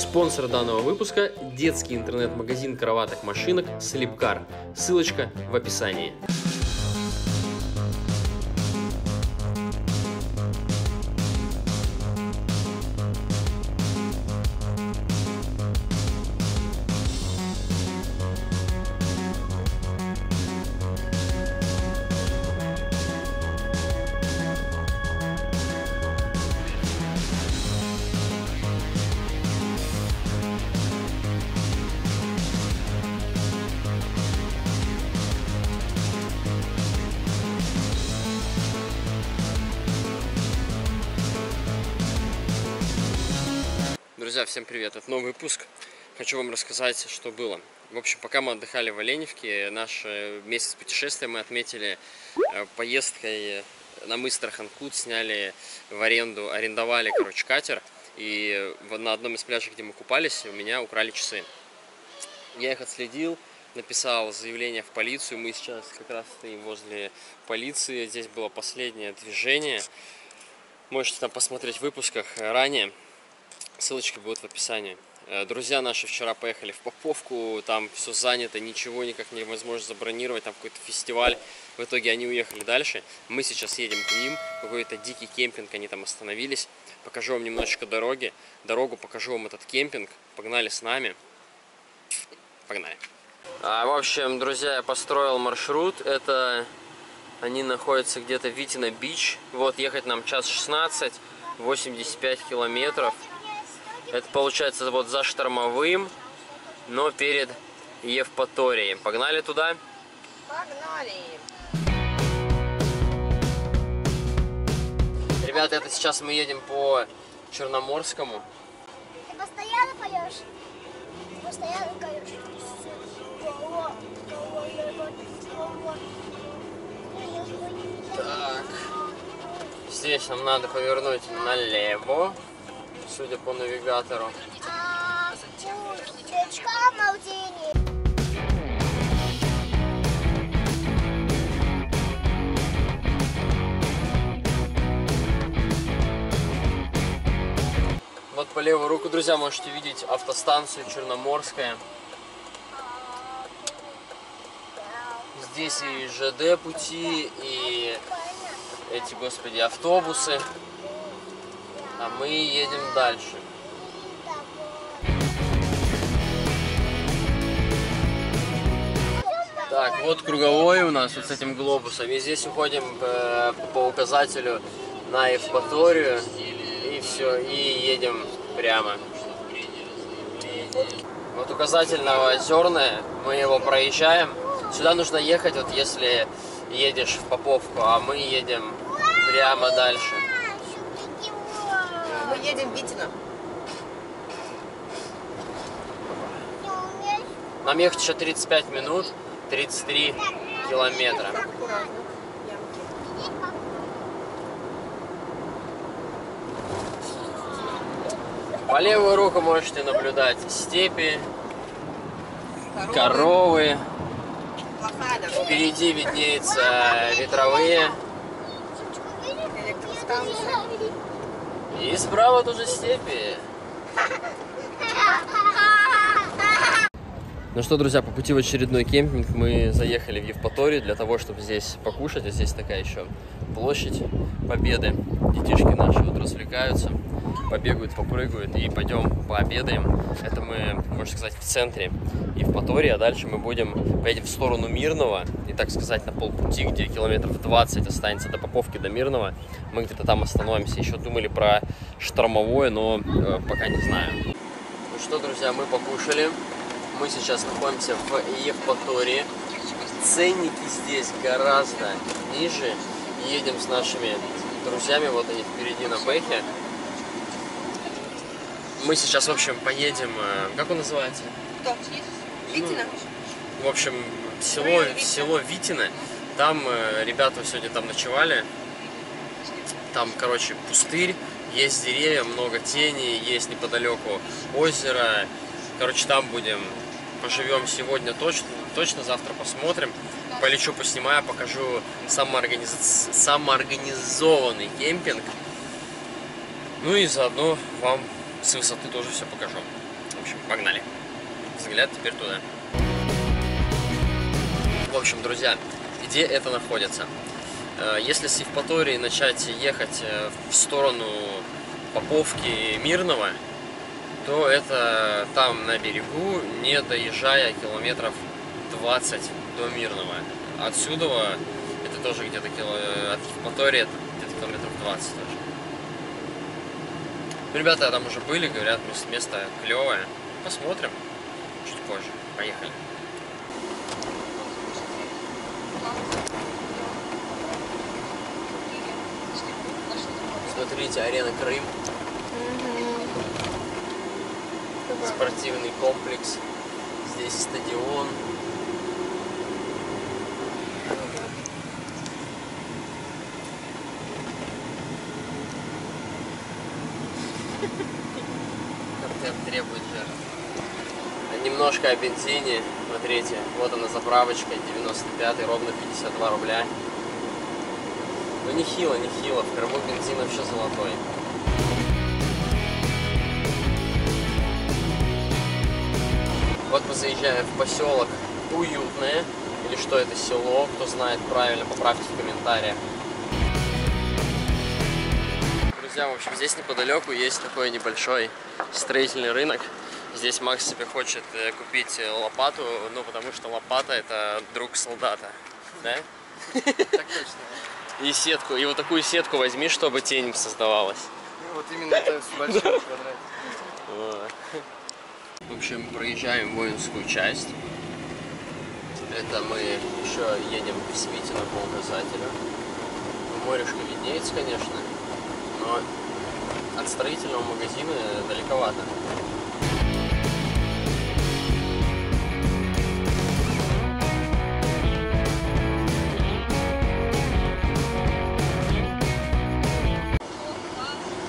Спонсор данного выпуска – детский интернет-магазин кроваток-машинок SleepCar. Ссылочка в описании. Друзья, всем привет! Это новый выпуск. Хочу вам рассказать, что было. В общем, пока мы отдыхали в Оленевке, наш месяц путешествия мы отметили поездкой на мыс Тарханкут, сняли в аренду, арендовали, короче, катер. И на одном из пляжей, где мы купались, у меня украли часы. Я их отследил, написал заявление в полицию. Мы сейчас как раз стоим возле полиции. Здесь было последнее движение. Можете там посмотреть в выпусках ранее. Ссылочки будут в описании. Друзья наши вчера поехали в Поповку, там все занято, ничего никак невозможно забронировать, там какой-то фестиваль. В итоге они уехали дальше. Мы сейчас едем к ним, какой-то дикий кемпинг, они там остановились. Покажу вам немножечко дорогу, покажу вам этот кемпинг. Погнали с нами. Погнали. В общем, друзья, я построил маршрут. Это они находятся где-то в Витино Бич. Вот, ехать нам час 16, 85 километров. Это получается вот за Штормовым, но перед Евпаторией. Погнали туда? Погнали! Ребята, это сейчас мы едем по Черноморскому. Ты постоянно поешь? Ты постоянно поешь? Так, здесь нам надо повернуть налево. Судя по навигатору. Вот по левую руку, друзья, можете видеть автостанцию Черноморское. Здесь и ЖД пути, и эти, господи, автобусы. А мы едем дальше. Так, вот круговой у нас, вот с этим глобусом. И здесь уходим по указателю на Евпаторию. И все, и едем прямо. Вот указатель на Озерное, мы его проезжаем. Сюда нужно ехать, вот если едешь в Поповку, а мы едем прямо дальше. Мы едем в Витино. Нам ехать еще 35 минут, 33 километра. По левую руку можете наблюдать степи, коровы. Впереди виднеются ветровые. И справа тоже степи. Ну что, друзья, по пути в очередной кемпинг мы заехали в Евпаторию для того, чтобы здесь покушать. А здесь такая еще площадь Победы. Детишки наши вот развлекаются, побегают, попрыгают. И пойдем пообедаем. Это мы, можно сказать, в центре Евпатории. А дальше мы поедем в сторону Мирного. И, так сказать, на полпути, где километров 20 останется до Поповки, до Мирного. Мы где-то там остановимся. Еще думали про Штормовое, но пока не знаю. Ну что, друзья, мы покушали. Мы сейчас находимся в Евпатории. Ценники здесь гораздо ниже. Едем с нашими друзьями. Вот они впереди на бэхе. Мы сейчас, в общем, поедем... Как он называется? Кто? Витино? Ну, в общем, село Витино. Там ребята сегодня там ночевали. Там, короче, пустырь. Есть деревья, много тени. Есть неподалеку озеро. Короче, там будем... Поживем сегодня точно, завтра посмотрим. Полечу, поснимаю, покажу самоорганизованный кемпинг. Ну и заодно вам с высоты тоже все покажу. В общем, погнали. Взгляд теперь туда. В общем, друзья, где это находится? Если с Евпатории начать ехать в сторону Поповки и Мирного, то это там на берегу, не доезжая километров 20 до Мирного. Отсюда, это тоже где-то от Евпатории, где-то километров 20 тоже. Ребята там уже были, говорят, место клевое. Посмотрим чуть позже. Поехали. Смотрите, арена Крым. Спортивный комплекс. Здесь стадион. Контент требует жертв. Немножко о бензине. Смотрите, вот она заправочка. 95-й, ровно 52 рубля. Ну нехило, нехило. В Крыму бензин вообще золотой. Вот мы заезжаем в поселок Уютное, или что это село, кто знает правильно, поправьте в комментариях. Друзья, в общем, здесь неподалеку есть такой небольшой строительный рынок. Здесь Макс себе хочет купить лопату, ну потому что лопата — это друг солдата, да? Так точно. И сетку, и вот такую сетку возьми, чтобы тень создавалась. Вот именно это с большим квадратом. В общем, проезжаем воинскую часть. Это мы еще едем в Витино по указателю. Морешка виднеется, конечно, но от строительного магазина далековато.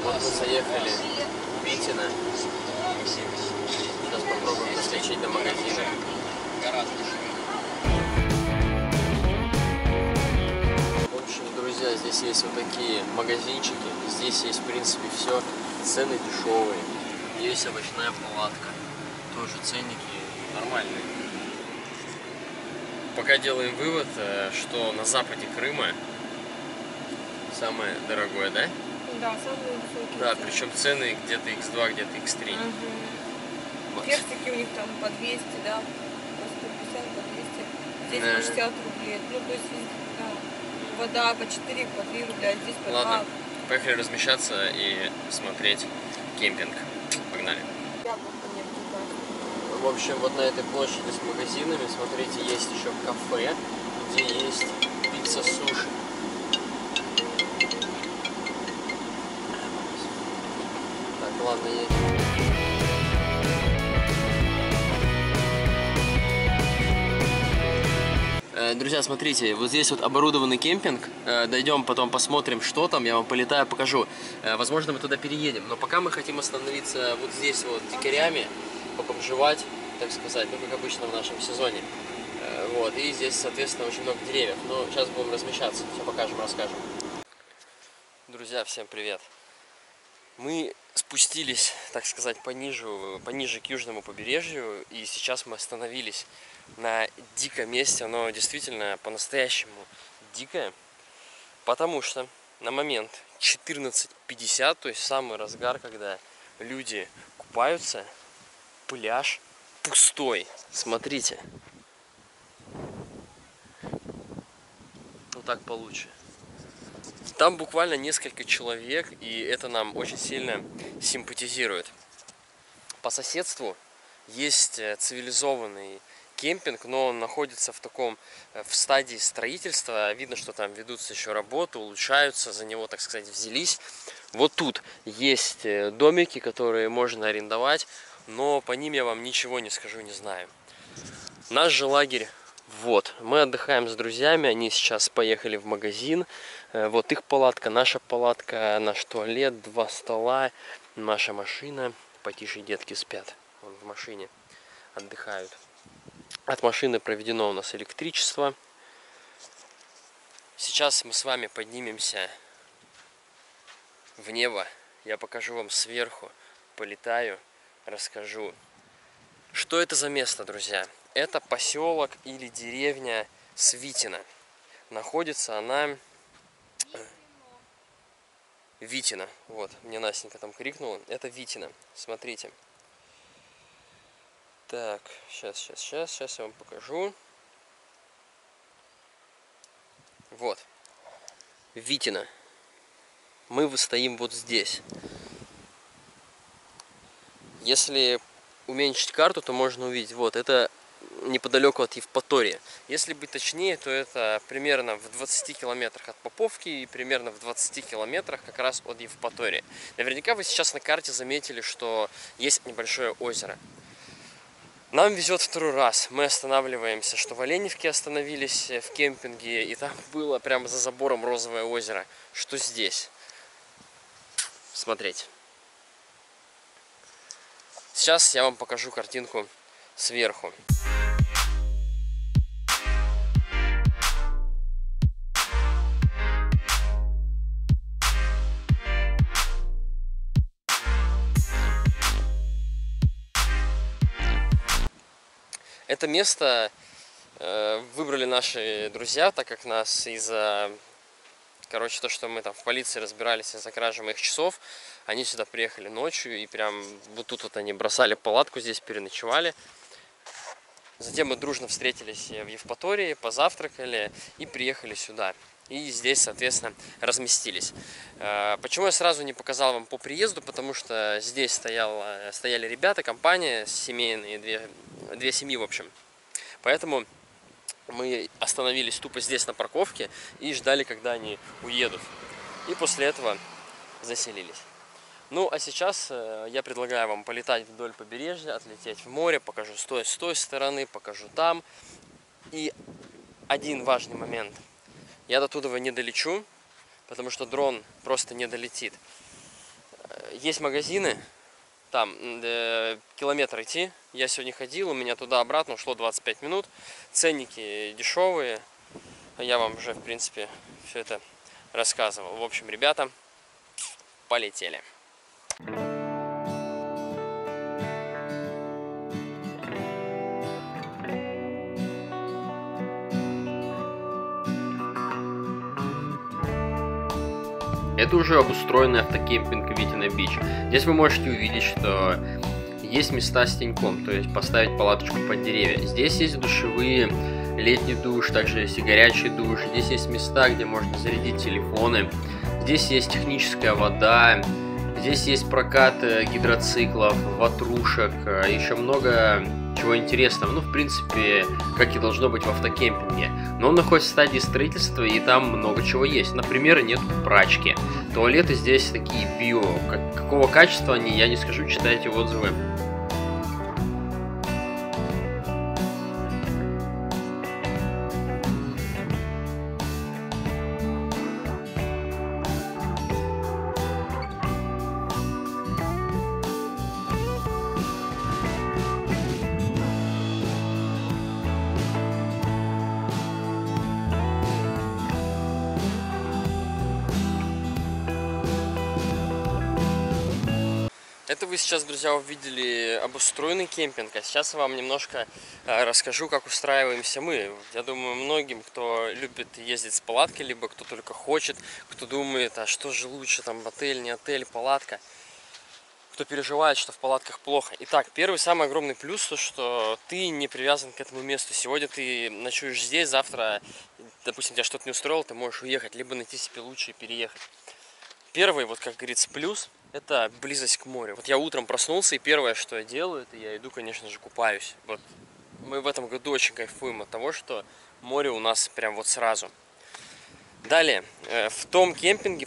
Вот мы заехали в Витино. Сейчас попробуем доскочить до магазина. В общем, друзья, здесь есть вот такие магазинчики. Здесь есть, в принципе, все. Цены дешевые. Есть овощная палатка. Тоже ценники нормальные. Пока делаем вывод, что на западе Крыма самое дорогое, да? Да, самые высокие. Да, причем цены где-то x2, где-то x3. Угу. Вот. Персики у них там по 200, да, по 150, по 200, здесь по 60 рублей, ну то есть да, вода по 4, по 3 рубля, а здесь по 2. Ладно, поехали размещаться и смотреть кемпинг, погнали. В общем, вот на этой площади с магазинами, смотрите, есть еще кафе, где есть пицца-суши. Так, ладно, едем. Друзья, смотрите, вот здесь вот оборудованный кемпинг. Дойдем, потом посмотрим, что там. Я вам полетаю, покажу. Возможно, мы туда переедем. Но пока мы хотим остановиться вот здесь вот дикарями, покомжевать, так сказать, ну, как обычно в нашем сезоне. Вот, и здесь, соответственно, очень много деревьев. Но сейчас будем размещаться, все покажем, расскажем. Друзья, всем привет. Мы спустились, так сказать, пониже к южному побережью. И сейчас мы остановились на диком месте. Оно действительно по-настоящему дикое. Потому что на момент 14:50, то есть самый разгар, когда люди купаются, пляж пустой. Смотрите. Вот так получше. Там буквально несколько человек, и это нам очень сильно симпатизирует. По соседству есть цивилизованный кемпинг, но он находится в стадии строительства. Видно, что там ведутся еще работы, улучшаются, за него, так сказать, взялись. Вот тут есть домики, которые можно арендовать, но по ним я вам ничего не скажу, не знаю. Наш же лагерь. Вот, мы отдыхаем с друзьями, они сейчас поехали в магазин. Вот их палатка, наш туалет, 2 стола, наша машина. Потише, детки спят, вон в машине отдыхают. От машины проведено у нас электричество. Сейчас мы с вами поднимемся в небо. Я покажу вам сверху полетаю, расскажу. Что это за место, друзья? Это поселок или деревня Свитино. Находится она... Витино. Вот, мне Настенька там крикнула. Это Витино. Смотрите. Так, сейчас я вам покажу. Вот. Витино. Мы стоим вот здесь. Если уменьшить карту, то можно увидеть. Вот, это неподалеку от Евпатории. Если быть точнее, то это примерно в 20 километрах от Поповки и примерно в 20 километрах как раз от Евпатории. Наверняка вы сейчас на карте заметили, что есть небольшое озеро. Нам везет второй раз. Мы останавливаемся, что в Оленевке остановились в кемпинге, и там было прямо за забором розовое озеро. Что здесь? Смотреть. Сейчас я вам покажу картинку сверху. Это место выбрали наши друзья, так как нас из-за, короче, то, что мы там в полиции разбирались из-за кражи моих часов, они сюда приехали ночью и прям вот тут вот они бросали палатку, здесь переночевали. Затем мы дружно встретились в Евпатории, позавтракали и приехали сюда. И здесь, соответственно, разместились. Почему я сразу не показал вам по приезду? Потому что здесь стояли ребята, компания, семейные, две семьи, в общем. Поэтому мы остановились тупо здесь на парковке и ждали, когда они уедут. И после этого заселились. Ну, а сейчас я предлагаю вам полетать вдоль побережья, отлететь в море, покажу с той стороны, покажу там. И один важный момент. Я до туда не долечу, потому что дрон просто не долетит. Есть магазины, там километр идти. Я сегодня ходил, у меня туда-обратно ушло 25 минут. Ценники дешевые. Я вам уже, в принципе, все это рассказывал. В общем, ребята, полетели. Это уже обустроенный автокемпинг Витино Бич. Здесь вы можете увидеть, что есть места с теньком, то есть поставить палаточку под деревья. Здесь есть душевые, летний душ, также есть и горячий душ. Здесь есть места, где можно зарядить телефоны. Здесь есть техническая вода. Здесь есть прокат гидроциклов, ватрушек, еще много чего интересного. Ну, в принципе, как и должно быть в автокемпинге. Но он находится в стадии строительства, и там много чего есть. Например, нет прачки. Туалеты здесь такие био. Какого качества они, я не скажу, читайте отзывы. Это вы сейчас, друзья, увидели обустроенный кемпинг, а сейчас я вам немножко расскажу, как устраиваемся мы. Я думаю, многим, кто любит ездить с палаткой, либо кто только хочет, кто думает, а что же лучше, там, отель, не отель, палатка, кто переживает, что в палатках плохо. Итак, первый самый огромный плюс, то, что ты не привязан к этому месту. Сегодня ты ночуешь здесь, завтра, допустим, тебя что-то не устроило, ты можешь уехать, либо найти себе лучше и переехать. Первый, вот как говорится, плюс, это близость к морю. Вот я утром проснулся, и первое, что я делаю, это я иду, конечно же, купаюсь. Вот мы в этом году очень кайфуем от того, что море у нас прям вот сразу. Далее, в том кемпинге,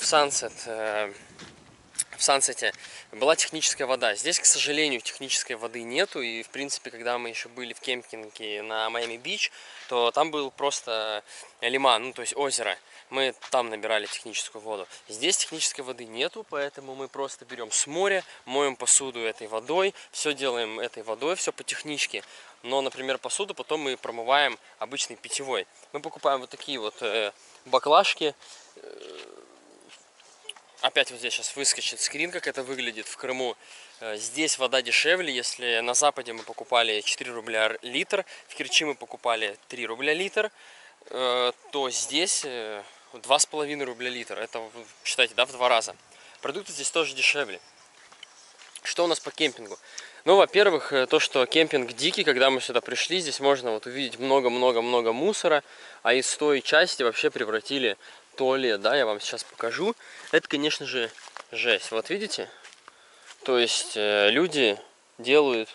в Сансете была техническая вода. Здесь, к сожалению, технической воды нету. И, в принципе, когда мы еще были в кемпинге на Майами-Бич, то там был просто лиман, ну, то есть озеро. Мы там набирали техническую воду. Здесь технической воды нету, поэтому мы просто берем с моря, моем посуду этой водой, все делаем этой водой, все по техничке. Но, например, посуду потом мы промываем обычной питьевой. Мы покупаем вот такие вот баклажки. Опять вот здесь сейчас выскочит скрин, как это выглядит в Крыму. Здесь вода дешевле, если на Западе мы покупали 4 рубля литр, в Керчи мы покупали 3 рубля литр, то здесь 2,5 рубля литр. Это, считайте, да, в 2 раза. Продукты здесь тоже дешевле. Что у нас по кемпингу? Ну, во-первых, то, что кемпинг дикий, когда мы сюда пришли, здесь можно вот увидеть много-много-много мусора, а из той части вообще превратили туалет, да, я вам сейчас покажу. Это, конечно же, жесть. Вот видите? То есть люди делают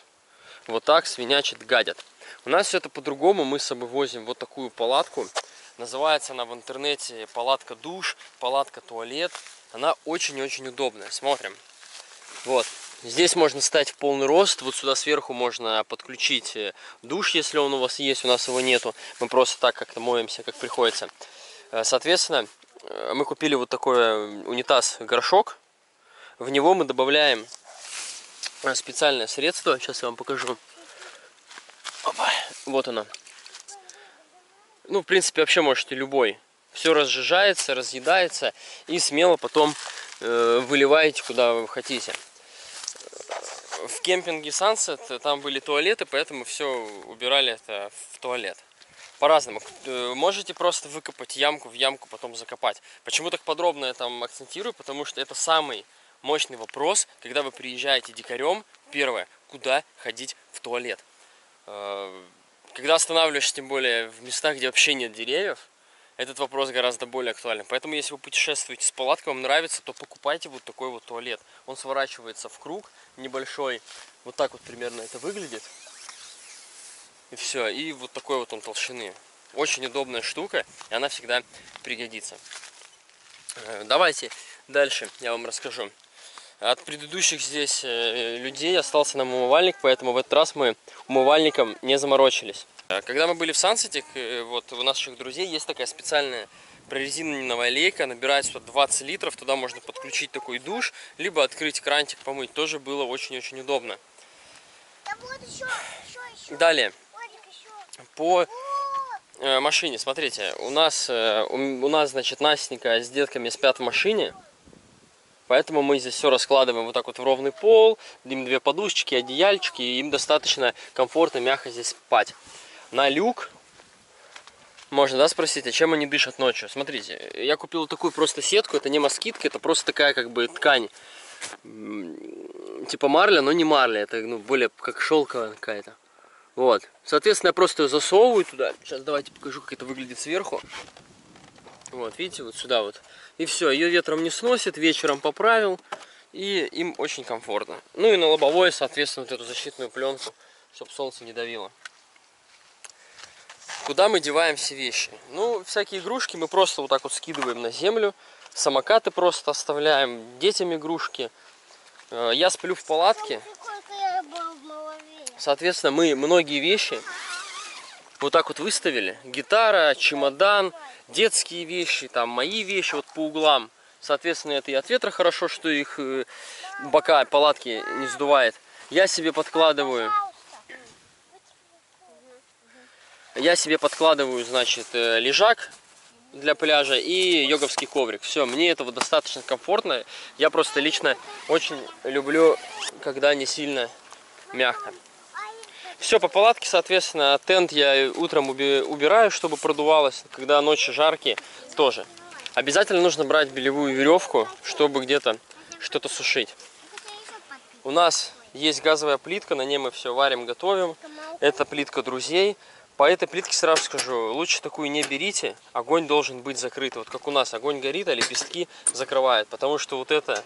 вот так, свинячат, гадят. У нас все это по-другому, мы с собой возим вот такую палатку. Называется она в интернете палатка-душ, палатка-туалет. Она очень-очень удобная. Смотрим. Вот. Здесь можно встать в полный рост. Вот сюда сверху можно подключить душ, если он у вас есть. У нас его нету. Мы просто так как-то моемся, как приходится. Соответственно, мы купили вот такой унитаз-горшок. В него мы добавляем специальное средство. Сейчас я вам покажу. Опа. Вот оно. Ну, в принципе, вообще можете любой. Все разжижается, разъедается и смело потом выливаете, куда вы хотите. В кемпинге Sunset там были туалеты, поэтому все убирали это в туалет. По-разному. Можете просто выкопать ямку, в ямку потом закопать. Почему так подробно я там акцентирую? Потому что это самый мощный вопрос, когда вы приезжаете дикарем. Первое, куда ходить в туалет? Когда останавливаешься, тем более в местах, где вообще нет деревьев, этот вопрос гораздо более актуален. Поэтому, если вы путешествуете с палаткой, вам нравится, то покупайте вот такой вот туалет. Он сворачивается в круг небольшой. Вот так вот примерно это выглядит. И все. И вот такой вот он толщины. Очень удобная штука, и она всегда пригодится. Давайте дальше я вам расскажу. От предыдущих здесь людей остался нам умывальник, поэтому в этот раз мы умывальником не заморочились. Когда мы были в Сансете, вот у наших друзей есть такая специальная прорезиненная лейка, набирает 120 литров, туда можно подключить такой душ, либо открыть крантик, помыть, тоже было очень-очень удобно. Да вот еще. Далее, по машине, смотрите, у нас, значит, Настенька с детками спят в машине, поэтому мы здесь все раскладываем вот так вот в ровный пол, им 2 подушечки, одеяльчики, и им достаточно комфортно, мягко здесь спать. На люк можно, да, спросить, а чем они дышат ночью? Смотрите, я купил такую просто сетку, это не москитка, это просто такая как бы ткань, типа марля, но не марля, это, ну, более как шелковая какая-то. Вот, соответственно, я просто ее засовываю туда. Сейчас давайте покажу, как это выглядит сверху. Вот, видите, вот сюда вот. И все, ее ветром не сносит, вечером поправил, и им очень комфортно. Ну и на лобовое, соответственно, вот эту защитную пленку, чтобы солнце не давило. Куда мы деваем все вещи? Ну, всякие игрушки мы просто вот так вот скидываем на землю. Самокаты просто оставляем, детям игрушки. Я сплю в палатке. Соответственно, мы многие вещи вот так вот выставили. Гитара, чемодан, детские вещи, там мои вещи вот по углам. Соответственно, это и от ветра хорошо, что их бока палатки не сдувает. Я себе подкладываю... значит, лежак для пляжа и йоговский коврик. Все, мне этого достаточно комфортно. Я просто лично очень люблю, когда не сильно мягко. Все, по палатке, соответственно, тент я утром убираю, чтобы продувалось. Когда ночи жаркие, тоже. Обязательно нужно брать белевую веревку, чтобы где-то что-то сушить. У нас есть газовая плитка, на ней мы все варим, готовим. Это плитка друзей. По этой плитке сразу скажу, лучше такую не берите, огонь должен быть закрыт. Вот как у нас огонь горит, а лепестки закрывает, потому что вот эта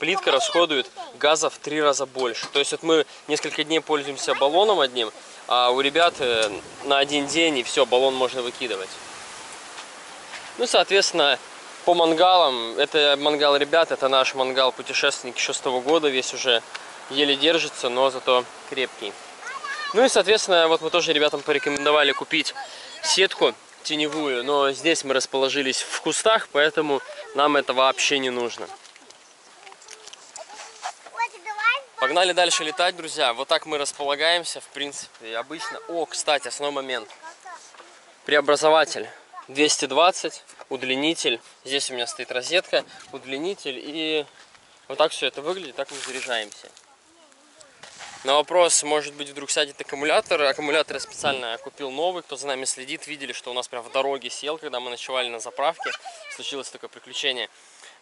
плитка расходует газа в 3 раза больше. То есть вот мы несколько дней пользуемся баллоном одним, а у ребят на 1 день и все, баллон можно выкидывать. Ну, соответственно, по мангалам, это мангал ребят, это наш мангал-путешественник еще с того года, весь уже еле держится, но зато крепкий. Ну и, соответственно, вот мы тоже ребятам порекомендовали купить сетку теневую, но здесь мы расположились в кустах, поэтому нам это вообще не нужно. Погнали дальше летать, друзья. Вот так мы располагаемся, в принципе, обычно. О, кстати, основной момент. Преобразователь 220, удлинитель. Здесь у меня стоит розетка, удлинитель, и вот так все это выглядит, так мы заряжаемся. На вопрос, может быть, вдруг сядет аккумулятор. Аккумулятор я специально купил новый. Кто за нами следит, видели, что у нас прям в дороге сел, когда мы ночевали на заправке. Случилось такое приключение.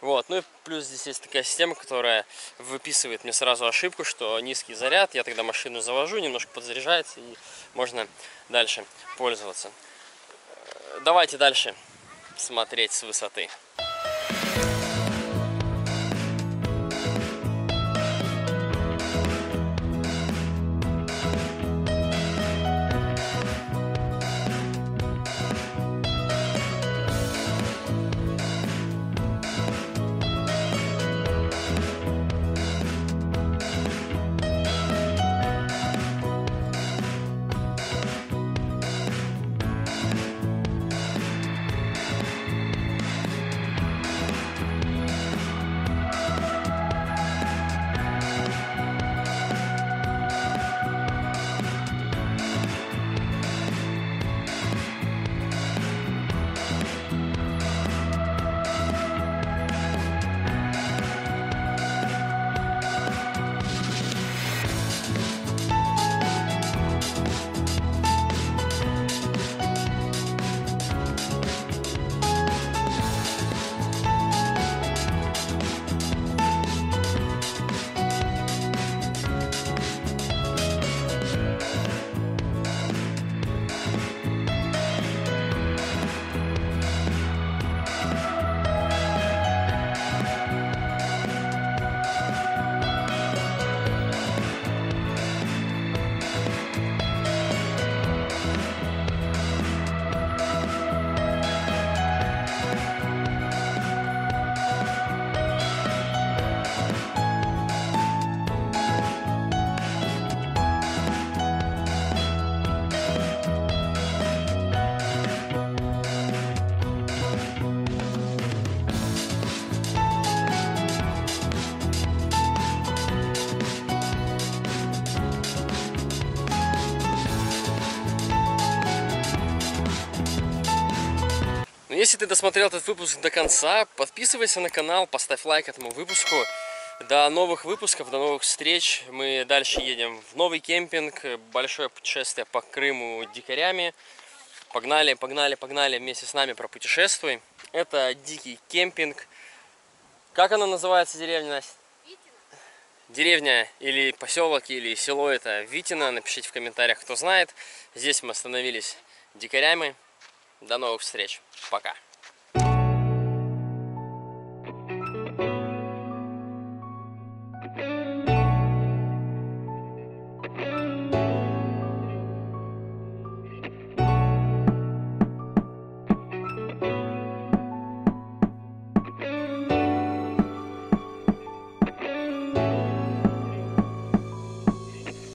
Вот. Ну и плюс здесь есть такая система, которая выписывает мне сразу ошибку, что низкий заряд. Я тогда машину завожу, немножко подзаряжается, и можно дальше пользоваться. Давайте дальше смотреть с высоты. Если ты досмотрел этот выпуск до конца, подписывайся на канал, поставь лайк этому выпуску. До новых выпусков, до новых встреч. Мы дальше едем в новый кемпинг. Большое путешествие по Крыму дикарями. Погнали, погнали, погнали. Вместе с нами пропутешествуй. Это дикий кемпинг. Как она называется, деревня, Настя? Витино. Деревня или поселок, или село это Витино. Напишите в комментариях, кто знает. Здесь мы остановились дикарями. До новых встреч. Пока.